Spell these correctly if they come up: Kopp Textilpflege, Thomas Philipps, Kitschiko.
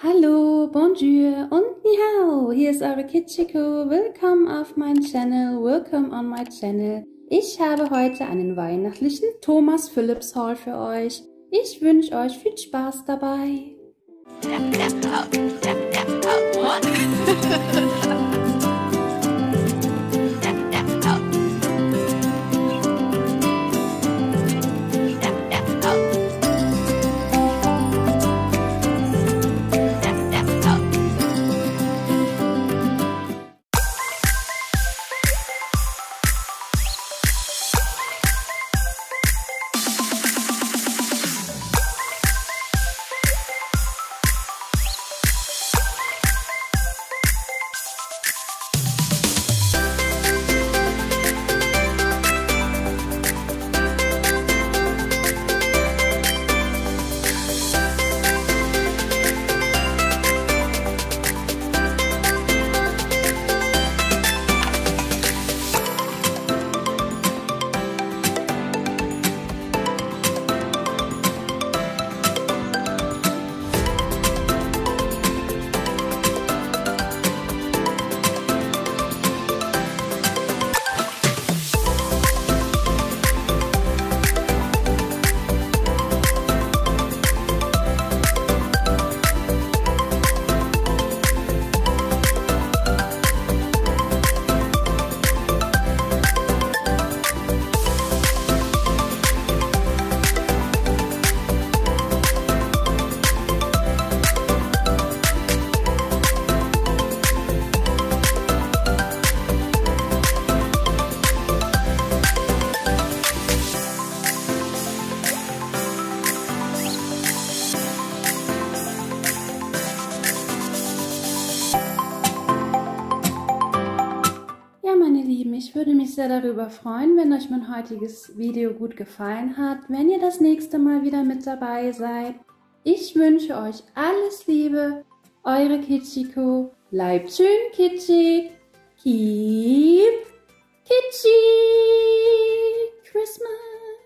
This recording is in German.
Hallo, bonjour und ni hao, hier ist eure Kitschiko, willkommen auf meinem Channel, welcome on my channel. Ich habe heute einen weihnachtlichen Thomas Philipps Haul für euch. Ich wünsche euch viel Spaß dabei. Ich würde mich sehr darüber freuen, wenn euch mein heutiges Video gut gefallen hat, wenn ihr das nächste Mal wieder mit dabei seid. Ich wünsche euch alles Liebe, eure Kitschiko. Bleibt schön kitschig. Keep kitschig. Christmas.